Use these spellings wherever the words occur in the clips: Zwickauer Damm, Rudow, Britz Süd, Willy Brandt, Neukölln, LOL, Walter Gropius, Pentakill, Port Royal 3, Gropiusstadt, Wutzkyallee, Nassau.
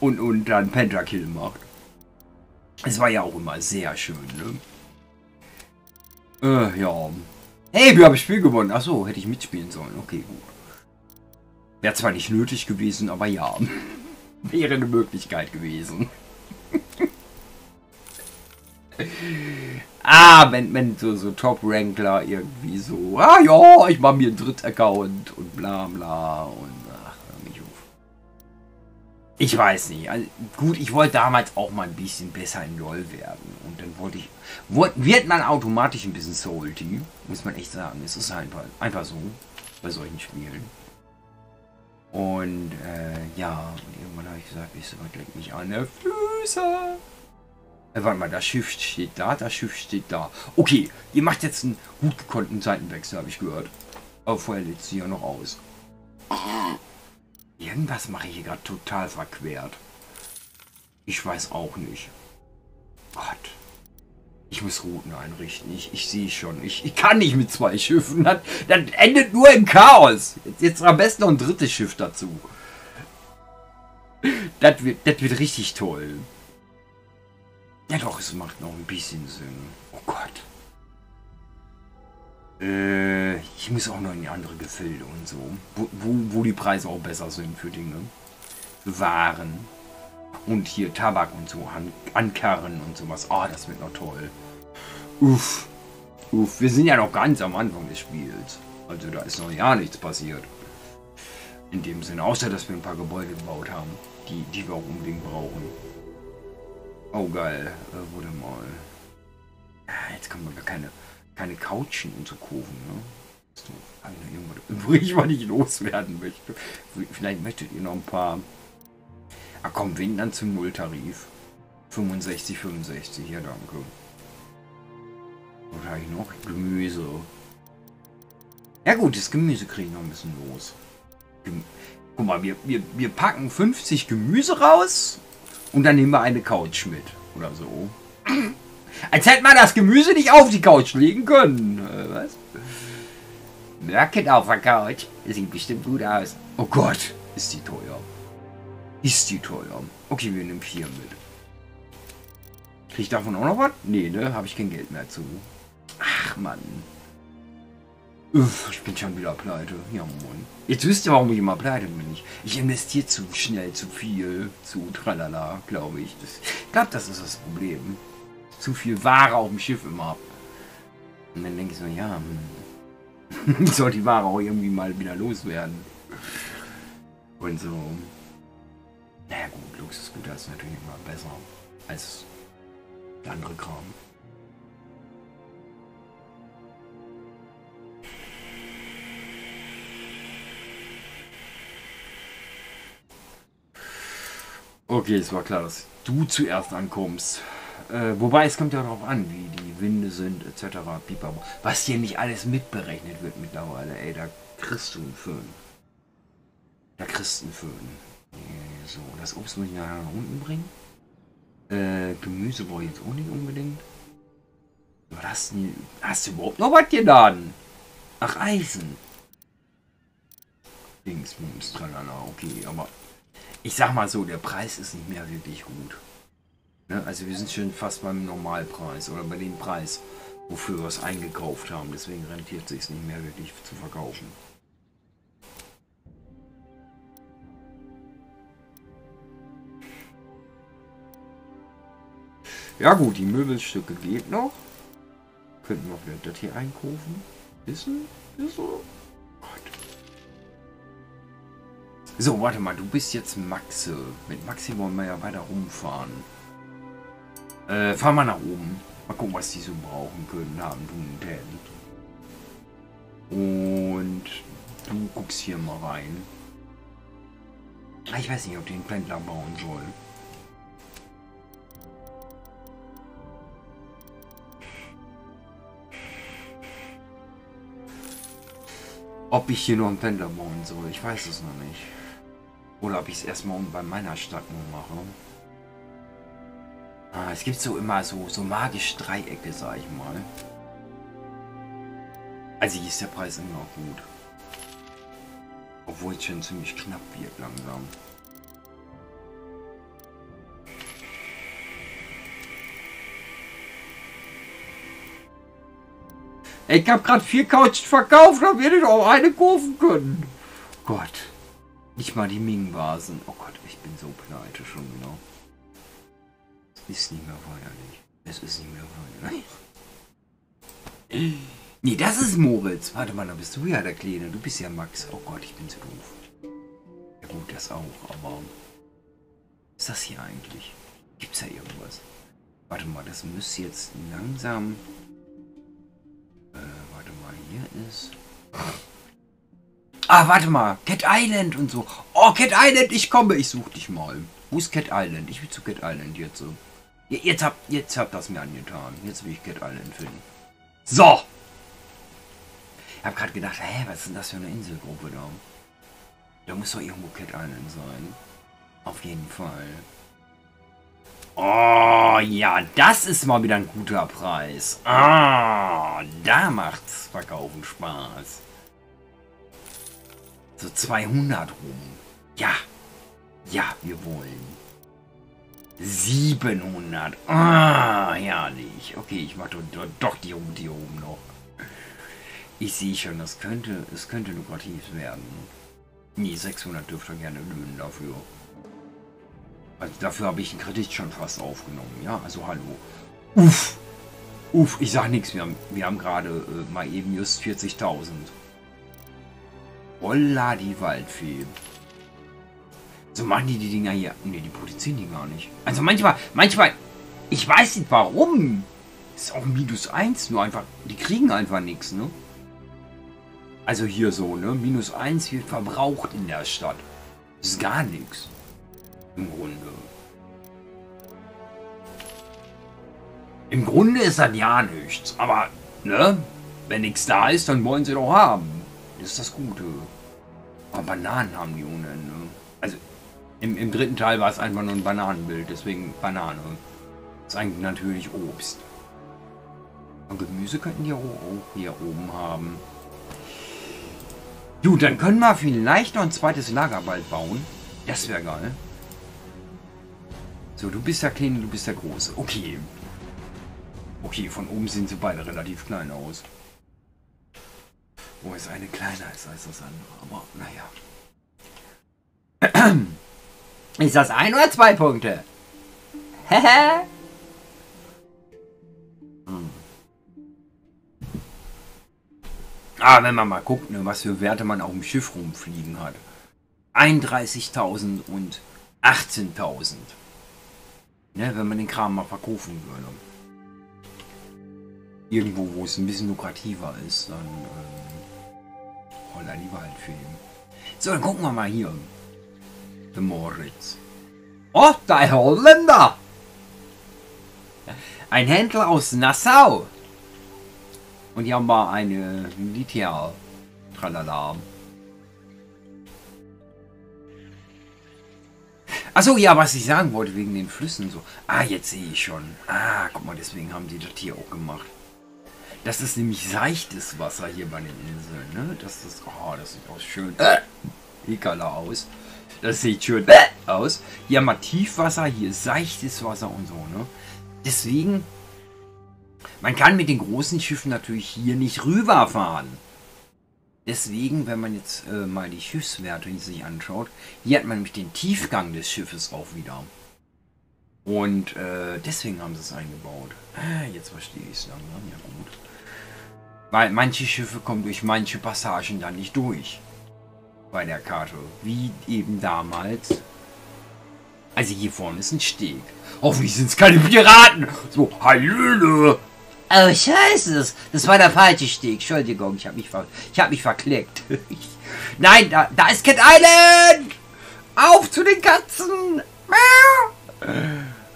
und dann Pentakill macht. Es war ja auch immer sehr schön, ne? Ja. Hey, wir haben das Spiel gewonnen. Achso, hätte ich mitspielen sollen. Okay, gut. Wäre zwar nicht nötig gewesen, aber ja. Wäre eine Möglichkeit gewesen. Wenn so Top-Rankler irgendwie so, ja, ich mache mir einen Dritt-Account und bla bla und ach, mich auf. Ich weiß nicht. Also, gut, ich wollte damals auch mal ein bisschen besser in LOL werden. Und dann wird man automatisch ein bisschen salty, muss man echt sagen. Es ist einfach so bei solchen Spielen. Und ja, irgendwann habe ich gesagt, ich leck mich an der Füße. Warte mal, das Schiff steht da, das Schiff steht da. Okay, ihr macht jetzt einen gut gekonnten Seitenwechsel, habe ich gehört. Aber vorher lädt sie ja noch aus. Irgendwas mache ich hier gerade total verquert. Ich weiß auch nicht. Gott. Ich muss Routen einrichten. Ich sehe schon. Ich kann nicht mit zwei Schiffen. Das endet nur im Chaos. Jetzt am besten noch ein drittes Schiff dazu. Das wird richtig toll. Ja doch, es macht noch ein bisschen Sinn. Oh Gott. Ich muss auch noch in andere Gefilde und so. Wo die Preise auch besser sind für Dinge. Waren. Und hier Tabak und so. Ankarren und sowas. Ah, das wird noch toll. Uff. Uff. Wir sind ja noch ganz am Anfang des Spiels. Also da ist noch ja nichts passiert. In dem Sinne. Außer, dass wir ein paar Gebäude gebaut haben. Die wir auch unbedingt brauchen. Oh geil, wurde mal. Jetzt kann man gar keine Couchen und so Kurven, ne? Das ist irgendwas übrig, was ich loswerden möchte. Vielleicht möchtet ihr noch ein paar. Ah komm, wenn dann zum Nulltarif. 65, 65, ja danke. Oder habe ich noch Gemüse? Ja gut, das Gemüse kriegen wir ein bisschen los. Guck mal, wir packen 50 Gemüse raus. Und dann nehmen wir eine Couch mit. Oder so. Als hätte man das Gemüse nicht auf die Couch legen können. Was? Merket auf der Couch. Sieht bestimmt gut aus. Oh Gott. Ist die teuer. Ist die teuer. Okay, wir nehmen 4 mit. Krieg ich davon auch noch was? Nee, ne? Habe ich kein Geld mehr zu. Ach, Mann. Uff, ich bin schon wieder pleite. Ja, Mann. Jetzt wisst ihr, warum ich immer pleite bin. Ich investiere zu schnell, zu viel, zu tralala, glaube ich. Ich glaube, das ist das Problem. Zu viel Ware auf dem Schiff immer. Und dann denke ich so, ja, ich soll die Ware auch irgendwie mal wieder loswerden. Und so. Naja gut, Luxusgüter ist natürlich immer besser als der andere Kram. Okay, es war klar, dass du zuerst ankommst. Wobei, es kommt ja darauf an, wie die Winde sind, etc. Pipapo. Was hier nicht alles mitberechnet wird mittlerweile, ey, da kriegst du einen Föhn. Da kriegst du einen Föhn. So, das Obst muss ich nachher nach unten bringen. Gemüse brauche ich jetzt auch nicht unbedingt. Aber das, hast du überhaupt noch was getan? Ach, Eisen. Dingsbums, tralala, okay, aber... Ich sag mal so, der Preis ist nicht mehr wirklich gut. Ne? Also wir sind schon fast beim Normalpreis oder bei dem Preis, wofür wir es eingekauft haben. Deswegen rentiert es sich nicht mehr wirklich zu verkaufen. Ja gut, die Möbelstücke geht noch. Könnten wir vielleicht das hier einkaufen? Wissen? So, warte mal, du bist jetzt Maxe. Mit Maxi wollen wir ja weiter rumfahren. Fahren wir nach oben. Mal gucken, was die so brauchen können, haben, tun, täten. Und du guckst hier mal rein. Ich weiß nicht, ob ich den Pendler bauen soll. Ob ich hier noch einen Pendler bauen soll, ich weiß es noch nicht. Oder ob ich es erstmal bei meiner Stadt nur mache. Es gibt so immer so magische Dreiecke, sag ich mal. Also hier ist der Preis immer auch gut. Obwohl es schon ziemlich knapp wird langsam. Ich habe gerade 4 Couchen verkauft, da hätte ich auch eine kaufen können. Gott. Nicht mal die Ming-Vasen. Oh Gott, ich bin so pleite schon, genau. Es ist nicht mehr feierlich. Es ist nicht mehr feierlich. Nee, das ist Moritz. Warte mal, da bist du ja der Kleine. Du bist ja Max. Oh Gott, ich bin zu doof. Ja gut, das auch, aber... Was ist das hier eigentlich? Gibt's da irgendwas? Warte mal, das müsste jetzt langsam... warte mal, hier ist... Ah, warte mal, Cat Island und so. Oh, Cat Island, ich komme, ich suche dich mal. Wo ist Cat Island? Ich will zu Cat Island jetzt so. Jetzt habt das mir angetan. Jetzt will ich Cat Island finden. So! Ich hab gerade gedacht, hä, was ist denn das für eine Inselgruppe da? Da muss doch irgendwo Cat Island sein. Auf jeden Fall. Oh, ja, das ist mal wieder ein guter Preis. Ah, da macht's Verkaufen Spaß. So 200 rum. Ja. Ja, wir wollen. 700. Ah, herrlich. Okay, ich mache doch die oben noch. Ich sehe schon, das könnte lukrativ werden. Nee, 600 dürfte gerne löhnen dafür. Also dafür habe ich einen Kredit schon fast aufgenommen. Ja, also hallo. Uff. Uff, ich sag nichts. Wir haben gerade mal eben just 40.000. Holla die Waldfee. So machen die Dinger hier. Ne, die produzieren die gar nicht. Also manchmal. Ich weiß nicht warum. Ist auch -1. Nur einfach. Die kriegen einfach nichts, ne? Also hier so, ne? -1 wird verbraucht in der Stadt. Das ist gar nichts. Im Grunde. Im Grunde ist das ja nichts. Aber, ne? Wenn nichts da ist, dann wollen sie doch haben. Das ist das Gute. Aber Bananen haben die ohne Ende. Also im dritten Teil war es einfach nur ein Bananenbild, deswegen Banane. Ist eigentlich natürlich Obst. Und Gemüse könnten die auch hier oben haben. Gut, dann können wir vielleicht noch ein zweites Lager bald bauen. Das wäre geil. So, du bist der Kleine, du bist der Große. Okay. Okay, von oben sehen sie beide relativ klein aus. Wo es eine kleiner ist als das andere, aber naja. Ist das 1 oder 2 Punkte? Hehe. Ah, wenn man mal guckt, ne, was für Werte man auf dem Schiff rumfliegen hat. 31.000 und 18.000. Ne, wenn man den Kram mal verkaufen würde. Irgendwo, wo es ein bisschen lukrativer ist, dann... Holla, die Waldfee. So, dann gucken wir mal hier. Der Moritz. Oh, der Holländer! Ein Händler aus Nassau. Und hier haben wir eine Militär. Tralala. Achso, ja, was ich sagen wollte, wegen den Flüssen so. Ah, jetzt sehe ich schon. Ah, guck mal, deswegen haben die das hier auch gemacht. Das ist nämlich seichtes Wasser hier bei den Inseln, ne? Das ist, oh, das sieht auch schön Hikala aus. Das sieht schön aus. Hier haben wir Tiefwasser, hier ist seichtes Wasser und so, ne? Deswegen, man kann mit den großen Schiffen natürlich hier nicht rüberfahren. Deswegen, wenn man jetzt mal die Schiffswerte sich anschaut, hier hat man nämlich den Tiefgang des Schiffes auch wieder. Und deswegen haben sie es eingebaut. Jetzt verstehe ich es langsam, ja gut. Weil manche Schiffe kommen durch manche Passagen dann nicht durch. Bei der Karte. Wie eben damals. Also hier vorne ist ein Steg. Hoffentlich sind es keine Piraten. So, Hallöle. Oh scheiße, das war der falsche Steg. Entschuldigung, ich hab mich verklickt. Nein, da ist Cat Island. Auf zu den Katzen. Miau.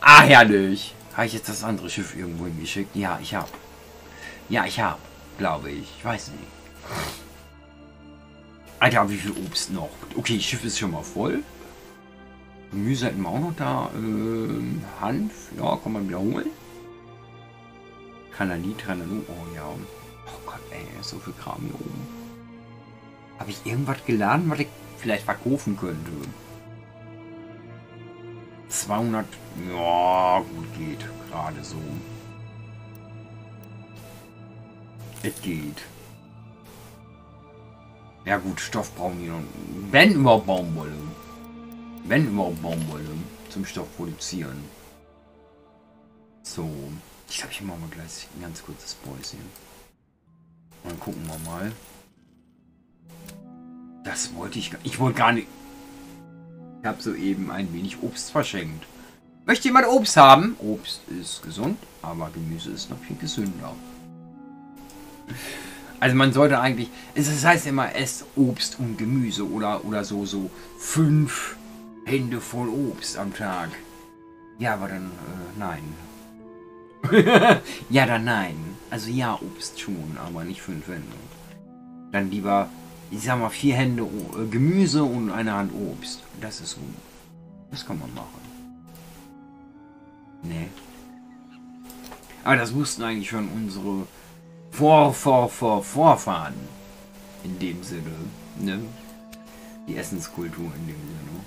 Ah, herrlich. Habe ich jetzt das andere Schiff irgendwo hingeschickt? Ja, ich habe. Ja, ich habe. Glaube ich. Ich weiß nicht. Alter, wie viel Obst noch? Okay, das Schiff ist schon mal voll. Gemüse hätten wir auch noch da. Hanf. Ja, kann man wiederholen. Kanali. Oh ja. Oh Gott, ey. So viel Kram hier oben. Habe ich irgendwas geladen, was ich vielleicht verkaufen könnte? 200, ja, gut geht, gerade so. Es geht. Ja gut, Stoff brauchen wir noch. Wenn überhaupt Baumwolle. Wenn überhaupt Baumwolle zum Stoff produzieren. So. Ich glaube, ich mache mal gleich ein ganz kurzes Päuschen. Dann gucken wir mal. Das wollte ich gar nicht. Ich wollte gar nicht. Ich habe soeben ein wenig Obst verschenkt. Möchte jemand Obst haben? Obst ist gesund, aber Gemüse ist noch viel gesünder. Also man sollte eigentlich, es heißt immer, esst Obst und Gemüse oder so 5 Hände voll Obst am Tag. Ja, aber dann nein. Ja, dann nein. Also ja, Obst schon, aber nicht 5 Hände. Dann lieber, ich sag mal, 4 Hände Gemüse und eine Hand Obst. Das ist gut. Das kann man machen. Nee. Aber das wussten eigentlich schon unsere Vorfahren. In dem Sinne. Ne? Die Essenskultur in dem Sinne.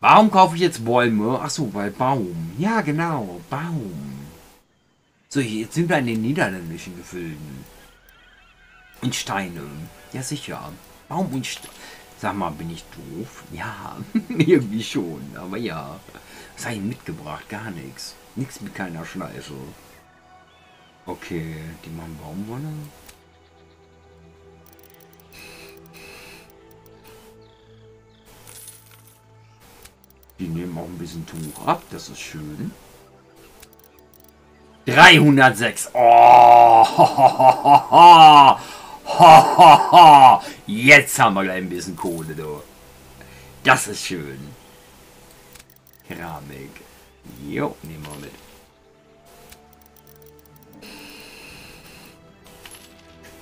Warum kaufe ich jetzt Bäume? Achso, weil Baum. Ja, genau. Baum. So, jetzt sind wir in den niederländischen Gefilden. Und Steine. Ja, sicher. Baum und Steine. Sag mal, bin ich doof? Ja, irgendwie schon, aber ja. Was habe ich mitgebracht? Gar nichts. Nichts mit keiner Schleife. Okay, die machen Baumwolle. Die nehmen auch ein bisschen Tuch ab, das ist schön. 306. Oh, hohohoho. Hohoho. Jetzt haben wir gleich ein bisschen Kohle, du. Das ist schön. Keramik. Jo, nehmen wir mit.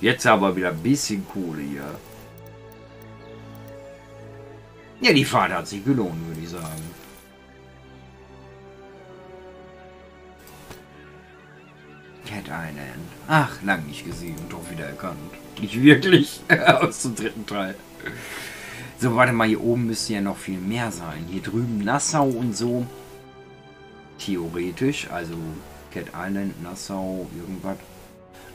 Jetzt haben wir wieder ein bisschen Kohle hier. Ja, die Fahrt hat sich gelohnt, würde ich sagen. Cat Island. Ach, lang nicht gesehen und doch wieder erkannt. Nicht wirklich. Aus dem dritten Teil. So, warte mal, hier oben müsste ja noch viel mehr sein. Hier drüben Nassau und so. Theoretisch, also Cat Island, Nassau, irgendwas.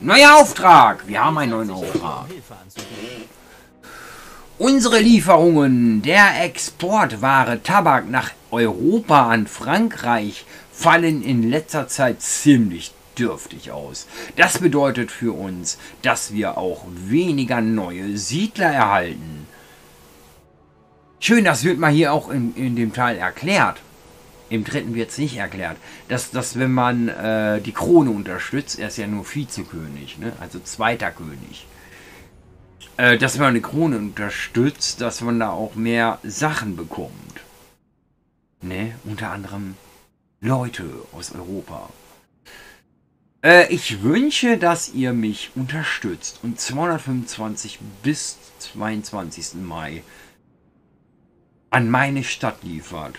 Neuer Auftrag! Wir haben einen neuen Auftrag. Unsere Lieferungen, der Exportware Tabak nach Europa an Frankreich, fallen in letzter Zeit ziemlich dürftig aus. Das bedeutet für uns, dass wir auch weniger neue Siedler erhalten. Schön, das wird mal hier auch in dem Teil erklärt. Im dritten wird es nicht erklärt. Dass wenn man die Krone unterstützt, er ist ja nur Vizekönig, ne? Also zweiter König. Dass man eine Krone unterstützt, dass man da auch mehr Sachen bekommt. Ne? Unter anderem Leute aus Europa. Ich wünsche, dass ihr mich unterstützt. Und 225 bis 22. Mai an meine Stadt liefert.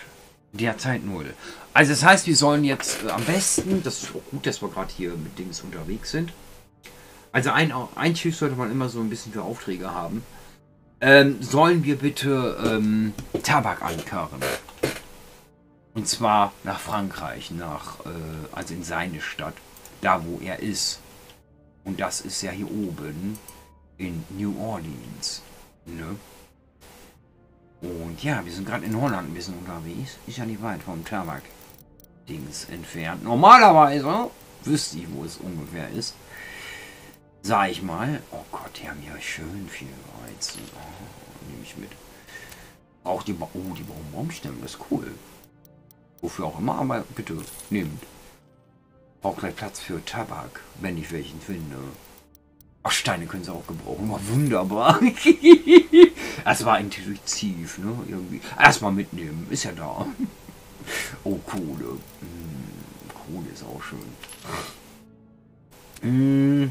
Derzeit 0. Also das heißt, wir sollen jetzt am besten, das ist auch gut, dass wir gerade hier mit Dings unterwegs sind. Also ein Schiff sollte man immer so ein bisschen für Aufträge haben. Sollen wir bitte Tabak ankarren. Und zwar nach Frankreich, also in seine Stadt. Da, wo er ist. Und das ist ja hier oben in New Orleans. Ne? Und ja, wir sind gerade in Holland ein bisschen unterwegs. Ist ja nicht weit vom Tabak-Dings entfernt. Normalerweise wüsste ich, wo es ungefähr ist. Sag ich mal. Oh Gott, die haben ja schön viel Weizen. Oh, nehme ich mit. Auch die brauchen Baumstämme. Das ist cool. Wofür auch immer, aber bitte nehmt. Auch gleich Platz für Tabak, wenn ich welchen finde. Ach, Steine können sie auch gebrauchen. War wunderbar. Das war intuitiv, ne? Irgendwie. Erstmal mitnehmen. Ist ja da. Oh, Kohle. Kohle ist auch schön.